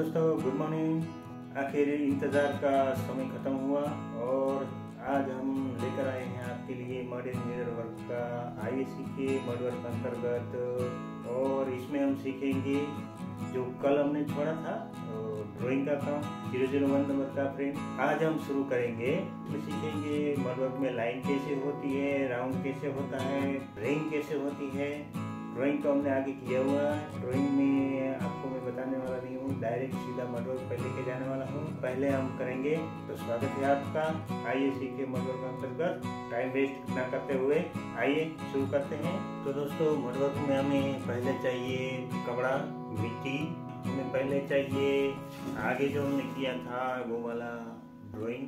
दोस्तों, good morning. आखिर इंतज़ार का समय ख़त्म हुआ और आज हम लेकर आए हैं आपके लिए मॉडर्न मिरर वर्क का IAC के मॉडर्न वर्क अंतर्गत। और इसमें हम सीखेंगे जो कल हमने छोड़ा था ड्राइंग का काम 001 नंबर का फ्रेम, आज हम शुरू करेंगे। इसमें सीखेंगे मॉडर्न वर्क में लाइन कैसे होती है, राउंड कैसे होता है, रिंग कैसे होती है। ड्राइंग तो हमने आगे किया हुआ है, ड्राइंग में आपको मैं बताने वाला नहीं हूँ, डायरेक्ट सीधा मॉडल पर लेके जाने वाला हूँ। पहले हम करेंगे तो स्वागत है आपका IAC के मॉडल का अंतर्गत। टाइम वेस्ट ना करते हुए आइए शुरू करते हैं। तो दोस्तों, मॉडल में हमें पहले चाहिए कपड़ा, मिट्टी। हमें पहले चाहिए आगे जो हमने किया था वो वाला ड्राइंग,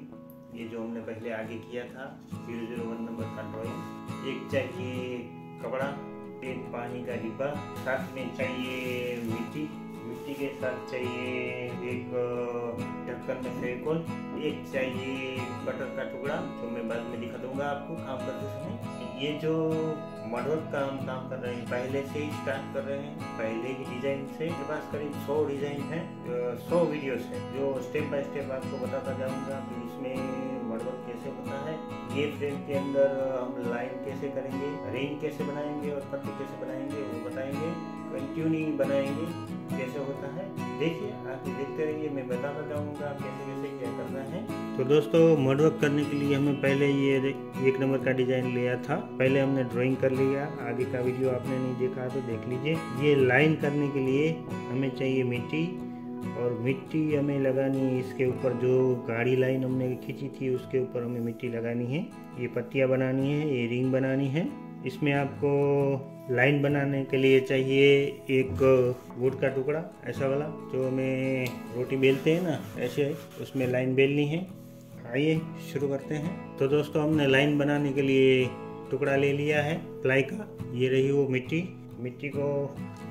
ये जो हमने पहले आगे किया था 001 नंबर का ड्राइंग। एक चाहिए कपड़ा, एक पानी का डिब्बा, साथ में चाहिए मिट्टी। मिट्टी के साथ चाहिए एक ढक्कन में फेविकॉल, एक चाहिए कटर का टुकड़ा जो मैं बाद में दिखा दूंगा आपको काम करते समय। ये जो मॉडवर्क का हम काम कर रहे हैं पहले से ही स्टार्ट कर रहे हैं, पहले ही डिजाइन से। मेरे पास करीब 100 डिजाइन है, 100 वीडियोस है जो स्टेप बाय स्टेप आपको बताता जाऊँगा कि इसमें मॉडवर्क कैसे होता है। ये फ्रेम के अंदर हम लाइन कैसे करेंगे, रिंग कैसे बनाएंगे और पत्ती कैसे बनाएंगे वो बताएंगे। कंटिन्यू बनाएंगे कैसे होता है, देखिए आप देखते रहिए, मैं बताना चाहूँगा कैसे कैसे क्या करना है। तो दोस्तों, मॉडवर्क करने के लिए हमें पहले ये 1 नंबर का डिजाइन लिया था, पहले हमने ड्राइंग कर लिया। आगे का वीडियो आपने नहीं देखा तो देख लीजिए। ये लाइन करने के लिए हमें चाहिए मिट्टी, और मिट्टी हमें लगानी इसके ऊपर जो गाढ़ी लाइन हमने खींची थी उसके ऊपर हमें मिट्टी लगानी है। ये पत्तियाँ बनानी है, ये रिंग बनानी है। इसमें आपको लाइन बनाने के लिए चाहिए एक वुड का टुकड़ा, ऐसा वाला जो हमें रोटी बेलते हैं ना, ऐसे उसमें लाइन बेलनी है। आइए शुरू करते हैं। तो दोस्तों, हमने लाइन बनाने के लिए टुकड़ा ले लिया है प्लाई का, ये रही वो मिट्टी। मिट्टी को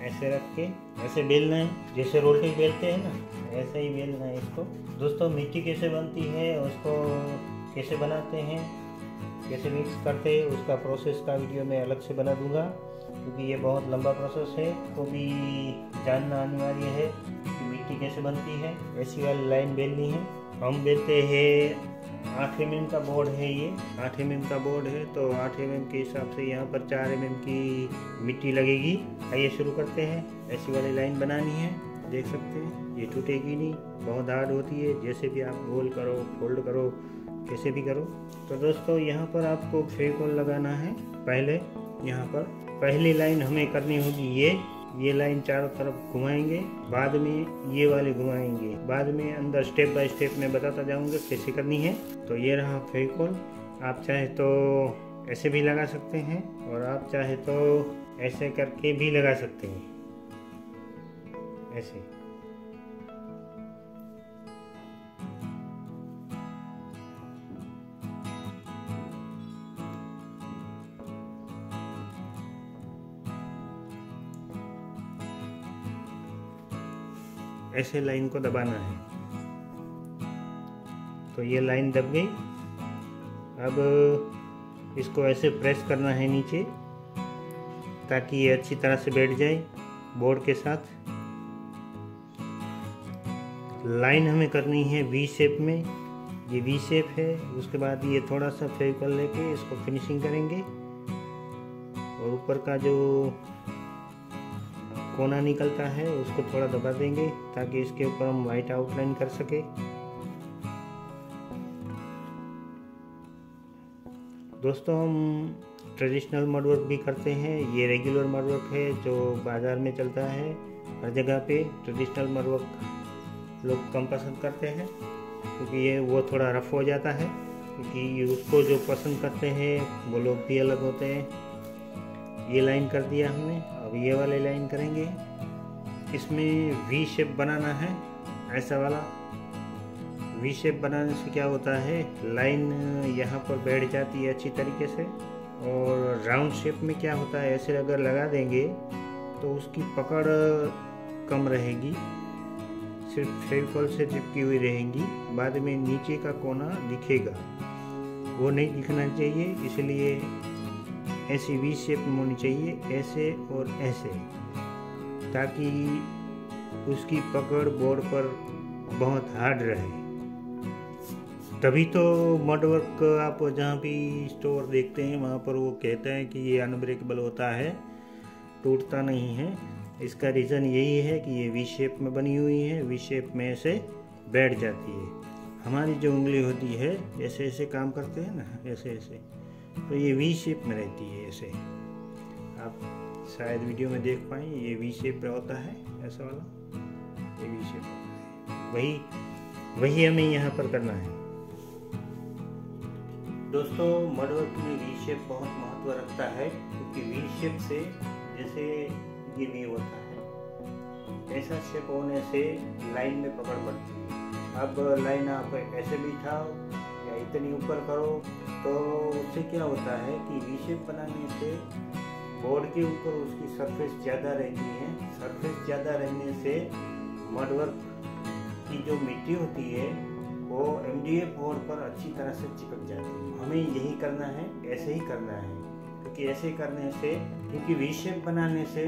ऐसे रख के ऐसे बेलना है, जैसे रोटी बेलते हैं ना, ऐसे ही बेलना है इसको। दोस्तों, मिट्टी कैसे बनती है, उसको कैसे बनाते हैं, कैसे मिक्स करते हैं, उसका प्रोसेस का वीडियो मैं अलग से बना दूंगा, क्योंकि ये बहुत लंबा प्रोसेस है। तो भी जानना अनिवार्य है कि मिट्टी कैसे बनती है। ऐसी वाली लाइन बेलनी है। हम बेलते हैं 8 mm का बोर्ड है, ये 8 mm का बोर्ड है, तो 8 mm के हिसाब से यहाँ पर 4 mm की मिट्टी लगेगी। आइए शुरू करते हैं। ऐसी वाली लाइन बनानी है, देख सकते हैं ये टूटेगी नहीं, बहुत हार्ड होती है। जैसे भी आप गोल करो, फोल्ड करो, कैसे भी करो। तो दोस्तों, यहाँ पर आपको फेविकॉल लगाना है। पहले यहाँ पर पहली लाइन हमें करनी होगी, ये लाइन चारों तरफ घुमाएंगे, बाद में ये वाले घुमाएंगे, बाद में अंदर स्टेप बाय स्टेप मैं बताता जाऊंगा कैसे करनी है। तो ये रहा फेविकॉल, आप चाहे तो ऐसे भी लगा सकते हैं और आप चाहे तो ऐसे करके भी लगा सकते हैं, ऐसे। ऐसे लाइन को दबाना है। तो ये लाइन दब गई। अब इसको ऐसे प्रेस करना है नीचे, ताकि ये अच्छी तरह से बैठ जाए बोर्ड के साथ। लाइन हमें करनी है वी शेप में, ये वी शेप है। उसके बाद ये थोड़ा सा फेविकॉल लेके इसको फिनिशिंग करेंगे, और ऊपर का जो कोना निकलता है उसको थोड़ा दबा देंगे, ताकि इसके ऊपर हम व्हाइट आउटलाइन कर सके। दोस्तों, हम ट्रेडिशनल मॉडवर्क भी करते हैं, ये रेगुलर मॉडवर्क है जो बाज़ार में चलता है हर जगह पे। ट्रेडिशनल मॉडवर्क लोग कम पसंद करते हैं, क्योंकि ये वो थोड़ा रफ़ हो जाता है, क्योंकि उसको जो पसंद करते हैं वो लोग भी अलग होते हैं। ये लाइन कर दिया हमने, अब ये वाले लाइन करेंगे। इसमें वी शेप बनाना है, ऐसा वाला वी शेप बनाने से क्या होता है, लाइन यहाँ पर बैठ जाती है अच्छी तरीके से। और राउंड शेप में क्या होता है, ऐसे अगर लगा देंगे तो उसकी पकड़ कम रहेगी, सिर्फ फेविकॉल से चिपकी हुई रहेगी, बाद में नीचे का कोना दिखेगा, वो नहीं दिखना चाहिए। इसलिए ऐसी वी शेप में होनी चाहिए, ऐसे और ऐसे, ताकि उसकी पकड़ बोर्ड पर बहुत हार्ड रहे। तभी तो मडवर्क आप जहाँ भी स्टोर देखते हैं वहाँ पर वो कहता है कि ये अनब्रेकेबल होता है, टूटता नहीं है। इसका रीज़न यही है कि ये वी शेप में बनी हुई है, वी शेप में ऐसे बैठ जाती है। हमारी जो उंगली होती है ऐसे ऐसे काम करते हैं ना, ऐसे ऐसे, तो ये वी शेप में रहती है। ऐसे आप शायद वीडियो में देख पाएँ, ये वी शेप होता है ऐसा वाला, ये वी शेप होता है। वही हमें यहाँ पर करना है। दोस्तों, मडवर्क में वी शेप बहुत महत्व रखता है, क्योंकि वी शेप से जैसे ये वी होता है, ऐसा शेप होने से लाइन में पकड़ पड़ती है। अब लाइन आप ऐसे बिठाओ या इतनी ऊपर करो, तो उससे क्या होता है कि वी शेप बनाने से बोर्ड के ऊपर उसकी सरफेस ज़्यादा रहती है। सरफेस ज़्यादा रहने से मडवर्क की जो मिट्टी होती है वो MDF बोर्ड पर अच्छी तरह से चिपक जाती है। हमें यही करना है, ऐसे ही करना है, क्योंकि ऐसे करने से, क्योंकि वी शेप बनाने से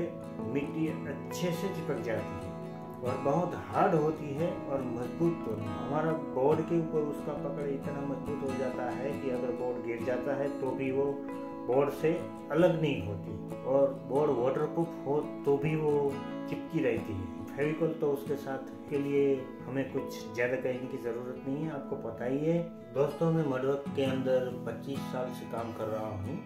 मिट्टी अच्छे से चिपक जाती है और बहुत हार्ड होती है और मजबूत होती है। हमारा बोर्ड के ऊपर उसका पकड़ इतना मजबूत हो जाता है कि अगर बोर्ड गिर जाता है तो भी वो बोर्ड से अलग नहीं होती, और बोर्ड वाटरप्रूफ हो तो भी वो चिपकी रहती है। फेविकॉल तो उसके साथ के लिए हमें कुछ ज़्यादा कहने की ज़रूरत नहीं है, आपको पता ही है। दोस्तों, मैं मडवर्क के अंदर 25 साल से काम कर रहा हूँ,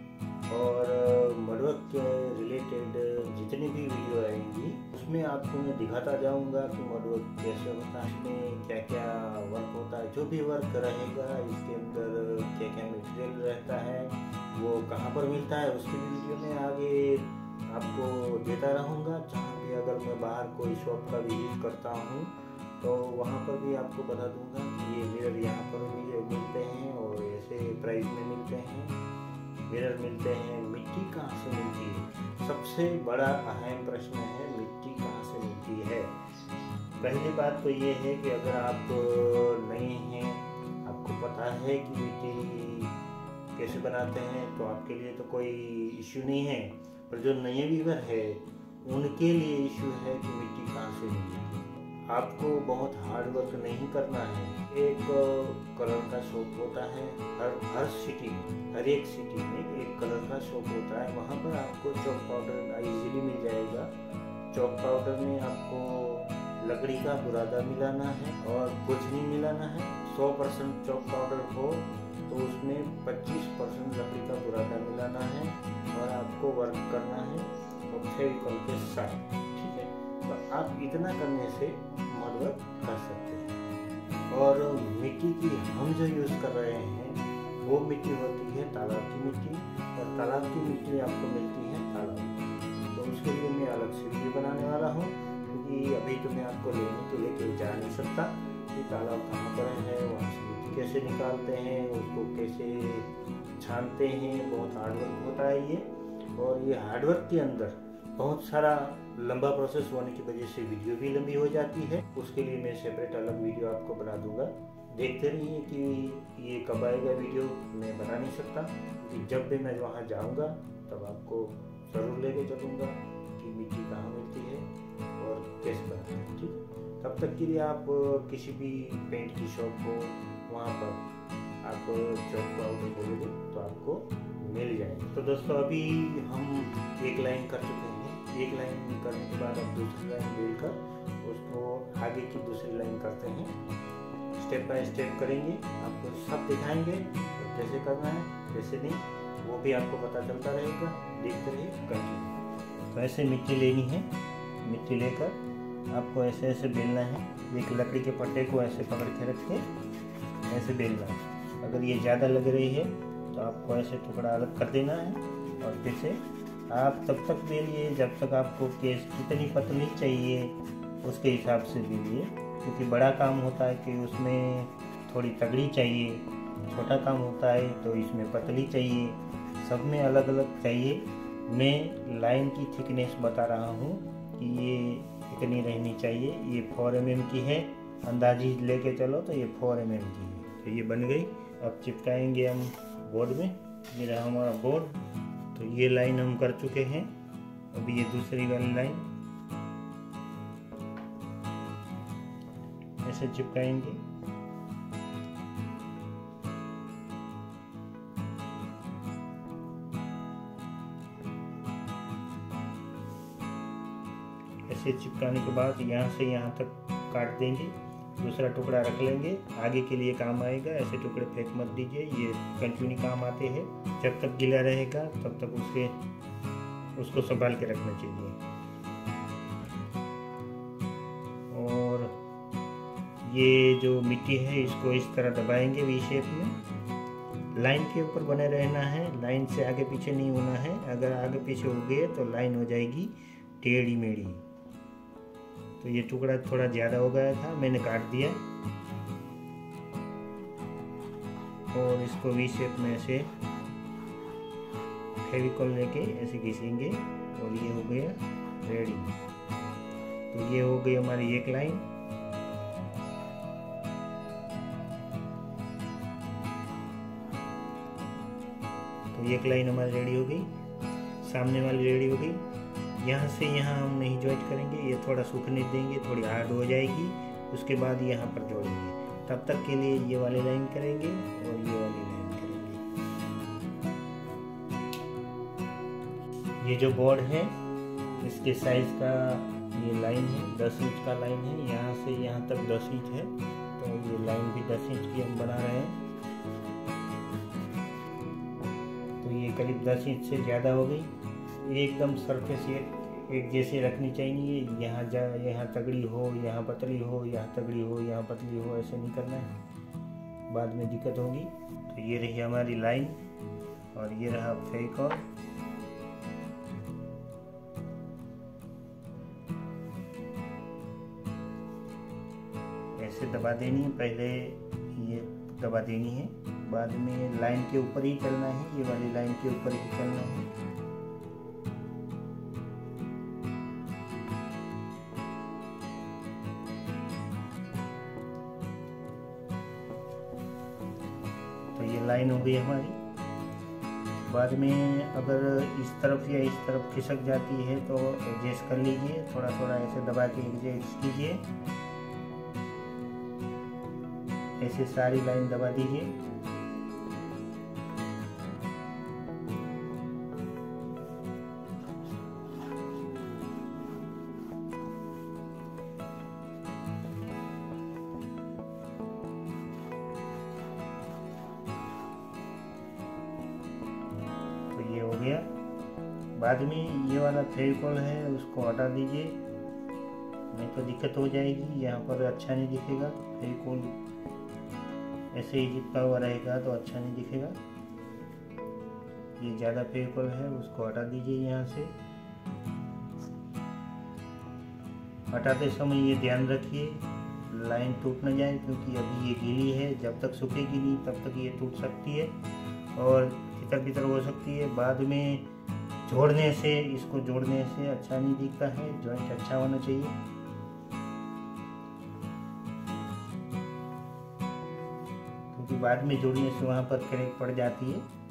और मडवर्क के रिलेटेड जितनी भी वीडियो आएंगी उसमें आपको मैं दिखाता जाऊँगा कि मडवर्क कैसे होता है, इसमें क्या क्या वर्क होता है, जो भी वर्क रहेगा इसके अंदर क्या क्या मटेरियल रहता है, वो कहाँ पर मिलता है, उसकी वीडियो में आगे आपको देता रहूँगा। जहाँ भी अगर मैं बाहर कोई शॉप का विजिट करता हूँ तो वहाँ पर भी आपको बता दूँगा कि ये मिरर यहाँ पर मिलते हैं और ऐसे प्राइस में मिलते हैं, मिरर मिलते हैं। मिट्टी कहाँ से मिलती है, सबसे बड़ा अहम प्रश्न है, मिट्टी कहाँ से मिलती है। पहली बात तो ये है कि अगर आप नए हैं, आपको पता है कि मिट्टी कैसे बनाते हैं, तो आपके लिए तो कोई इश्यू नहीं है। पर जो नए वीवर है उनके लिए इश्यू है कि मिट्टी कहाँ से मिलेगी। आपको बहुत हार्ड वर्क नहीं करना है। एक कलर का शॉप होता है हर सिटी में, हर एक सिटी में एक कलर का शॉप होता है। वहाँ पर आपको चॉक पाउडर ईजिली मिल जाएगा। चॉक पाउडर में आपको लकड़ी का बुरादा मिलाना है और कुछ नहीं मिलाना है। 100% चॉक पाउडर हो तो उसमें 25% लकड़ी का बुरादा मिलाना है और आपको वर्क करना है और फेविकॉल के साथ, ठीक है। तो आप इतना करने से मडवर्क कर सकते हैं। और मिट्टी की हम जो यूज़ कर रहे हैं वो मिट्टी होती है तालाब की मिट्टी, और तालाब की मिट्टी आपको मिलती है तालाब में। तो उसके लिए मैं अलग से वीडियो बनाने वाला हूँ, क्योंकि अभी तो मैं आपको लेके जा नहीं सकता कि तालाब कहाँ पर है, वहाँ से मिट्टी कैसे निकालते हैं, उसको कैसे छानते हैं। बहुत हार्डवर्क होता है ये, और ये हार्डवर्क के अंदर बहुत सारा लंबा प्रोसेस होने की वजह से वीडियो भी लंबी हो जाती है। उसके लिए मैं सेपरेट अलग वीडियो आपको बना दूंगा। देखते रहिए कि ये कब आएगा वीडियो, मैं बना नहीं सकता, क्योंकि जब भी मैं वहाँ जाऊँगा तब आपको ज़रूर लेके चलूँगा कि मिट्टी कहाँ मिलती है और कैसे बनाते हैं, ठीक है। तब तक के लिए आप किसी भी पेंट की शॉप हो, वहाँ पर आप चॉक पाउडर बोलोगे तो आपको मिल जाएगा। तो दोस्तों, अभी हम एक लाइन कर चुके हैं। एक लाइन करने के बाद आप दूसरी लाइन लेकर उसको आगे की दूसरी लाइन करते हैं। स्टेप बाय स्टेप करेंगे, आपको सब दिखाएंगे और कैसे करना है कैसे नहीं वो भी आपको पता चलता रहेगा। देखते रहिए, कंटिन्यू। तो ऐसे मिट्टी लेनी है, मिट्टी लेकर आपको ऐसे ऐसे बेलना है। एक लकड़ी के पट्टे को ऐसे पकड़ के रख के ऐसे बेलना है। अगर ये ज़्यादा लग रही है तो आपको ऐसे टुकड़ा अलग कर देना है, और फिर से आप तब तक बेलिए जब तक आपको केस कितनी पतली चाहिए उसके हिसाब से बेलिए, क्योंकि बड़ा काम होता है कि उसमें थोड़ी तगड़ी चाहिए, छोटा काम होता है तो इसमें पतली चाहिए, सब में अलग अलग चाहिए। मैं लाइन की थिकनेस बता रहा हूँ कि ये इतनी रहनी चाहिए। ये 4 mm की है, अंदाजी लेके चलो तो ये 4 mm की है। तो ये बन गई। अब चिपकाएंगे हम बोर्ड में। ये रहा हमारा बोर्ड। तो ये लाइन हम कर चुके हैं, अभी ये दूसरी वाली लाइन। से चिपकाएंगे। ऐसे चिपकाने के बाद यहाँ से यहाँ तक काट देंगे, दूसरा टुकड़ा रख लेंगे, आगे के लिए काम आएगा। ऐसे टुकड़े फेंक मत दीजिए, ये कंटिन्यू काम आते हैं। जब तक गीला रहेगा तब तक उसको संभाल के रखना चाहिए। और ये जो मिट्टी है इसको इस तरह दबाएंगे वी शेप में। लाइन के ऊपर बने रहना है, लाइन से आगे पीछे नहीं होना है। अगर आगे पीछे हो गए तो लाइन हो जाएगी टेढ़ी मेढ़ी। तो ये टुकड़ा थोड़ा ज़्यादा हो गया था, मैंने काट दिया और इसको वी शेप में ऐसे फेविकॉल लेके ऐसे घिसेंगे और ये हो गया रेडी। तो ये हो गई हमारी एक लाइन। तो एक लाइन हमारी रेडी हो गई, सामने वाली रेडी हो गई। यहाँ से यहाँ हम नहीं जॉइंट करेंगे, ये थोड़ा सूखने देंगे, थोड़ी हार्ड हो जाएगी, उसके बाद यहाँ पर जोड़ेंगे। तब तक के लिए ये वाली लाइन करेंगे और ये वाली लाइन करेंगे। ये जो बोर्ड है इसके साइज का ये लाइन है 10 इंच का लाइन है, यहाँ से यहाँ तक 10 इंच है। तो ये लाइन भी 10 इंच की हम बना रहे हैं। तो ये करीब 10 इंच से ज़्यादा हो गई। एकदम सरफेस एक जैसे रखनी चाहिए। यहाँ तगड़ी हो, यहाँ पतली हो, यहाँ तगड़ी हो, यहाँ पतली हो, ऐसे नहीं करना है, बाद में दिक्कत होगी। तो ये रही हमारी लाइन और ये रहा फेविकॉल। ऐसे दबा देनी है, पहले ये दबा देनी है, बाद में लाइन के ऊपर ही चलना है, ये वाली लाइन के ऊपर ही चलना है। लाइन हो गई हमारी। बाद में अगर इस तरफ या इस तरफ खिसक जाती है तो एडजस्ट कर लीजिए, थोड़ा थोड़ा ऐसे दबा के एडजस्ट कीजिए। ऐसे सारी लाइन दबा दीजिए। बाद में ये वाला फेविकॉल है उसको हटा दीजिए, नहीं तो दिक्कत हो जाएगी, यहाँ पर अच्छा नहीं दिखेगा। फेविकॉल ऐसे ही चिपका हुआ रहेगा तो अच्छा नहीं दिखेगा। ये ज़्यादा फेविकॉल है उसको हटा दीजिए। यहाँ से हटाते समय ये ध्यान रखिए लाइन टूट ना जाए, क्योंकि अभी ये गीली है, जब तक सूखेगी नहीं तब तक ये टूट सकती है और तितर बितर हो सकती है। बाद में जोड़ने से, इसको जोड़ने से अच्छा नहीं दिखता है, जॉइंट अच्छा होना चाहिए। क्योंकि बाद में जोड़ने से वहाँ पर क्रैक पड़ जाती है।